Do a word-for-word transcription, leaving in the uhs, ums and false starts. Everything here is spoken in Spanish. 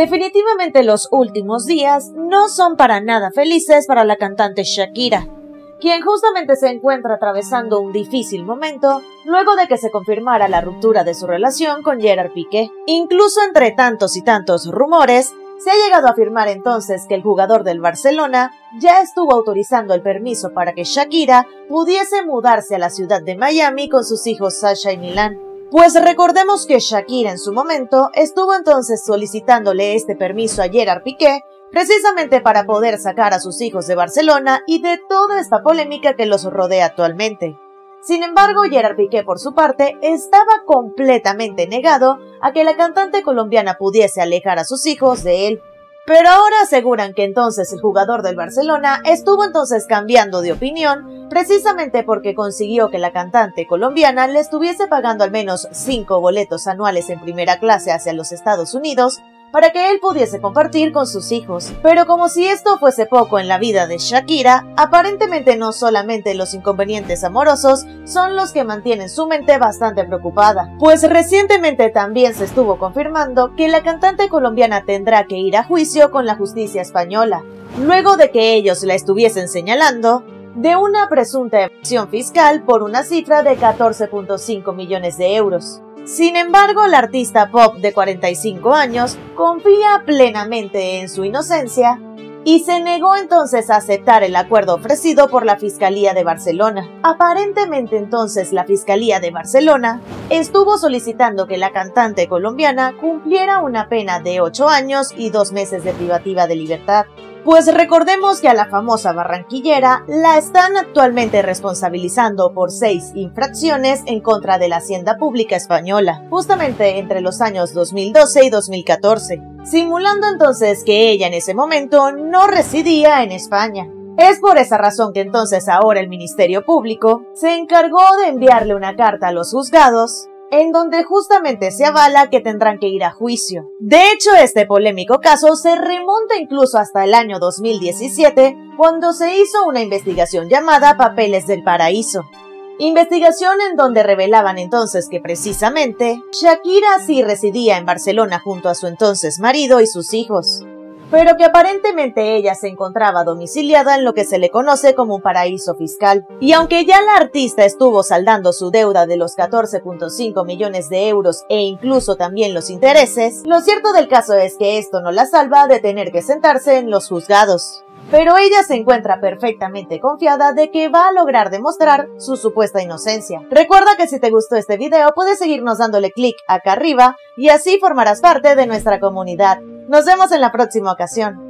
Definitivamente los últimos días no son para nada felices para la cantante Shakira, quien justamente se encuentra atravesando un difícil momento luego de que se confirmara la ruptura de su relación con Gerard Piqué. Incluso entre tantos y tantos rumores, se ha llegado a afirmar entonces que el jugador del Barcelona ya estuvo autorizando el permiso para que Shakira pudiese mudarse a la ciudad de Miami con sus hijos Sasha y Milan. Pues recordemos que Shakira en su momento estuvo entonces solicitándole este permiso a Gerard Piqué precisamente para poder sacar a sus hijos de Barcelona y de toda esta polémica que los rodea actualmente. Sin embargo, Gerard Piqué por su parte estaba completamente negado a que la cantante colombiana pudiese alejar a sus hijos de él. Pero ahora aseguran que entonces el jugador del Barcelona estuvo entonces cambiando de opinión precisamente porque consiguió que la cantante colombiana le estuviese pagando al menos cinco boletos anuales en primera clase hacia los Estados Unidos para que él pudiese compartir con sus hijos. Pero como si esto fuese poco en la vida de Shakira, aparentemente no solamente los inconvenientes amorosos son los que mantienen su mente bastante preocupada, pues recientemente también se estuvo confirmando que la cantante colombiana tendrá que ir a juicio con la justicia española, luego de que ellos la estuviesen señalando de una presunta evasión fiscal por una cifra de catorce punto cinco millones de euros. Sin embargo, la artista pop de cuarenta y cinco años confía plenamente en su inocencia y se negó entonces a aceptar el acuerdo ofrecido por la Fiscalía de Barcelona. Aparentemente entonces la Fiscalía de Barcelona estuvo solicitando que la cantante colombiana cumpliera una pena de ocho años y dos meses de privativa de libertad. Pues recordemos que a la famosa barranquillera la están actualmente responsabilizando por seis infracciones en contra de la Hacienda Pública Española, justamente entre los años dos mil doce y dos mil catorce, simulando entonces que ella en ese momento no residía en España. Es por esa razón que entonces ahora el Ministerio Público se encargó de enviarle una carta a los juzgados, en donde justamente se avala que tendrán que ir a juicio. De hecho, este polémico caso se remonta incluso hasta el año dos mil diecisiete, cuando se hizo una investigación llamada Papeles del Paraíso. Investigación en donde revelaban entonces que precisamente Shakira sí residía en Barcelona junto a su entonces marido y sus hijos, pero que aparentemente ella se encontraba domiciliada en lo que se le conoce como un paraíso fiscal. Y aunque ya la artista estuvo saldando su deuda de los catorce punto cinco millones de euros e incluso también los intereses, lo cierto del caso es que esto no la salva de tener que sentarse en los juzgados. Pero ella se encuentra perfectamente confiada de que va a lograr demostrar su supuesta inocencia. Recuerda que si te gustó este video puedes seguirnos dándole clic acá arriba y así formarás parte de nuestra comunidad. Nos vemos en la próxima ocasión.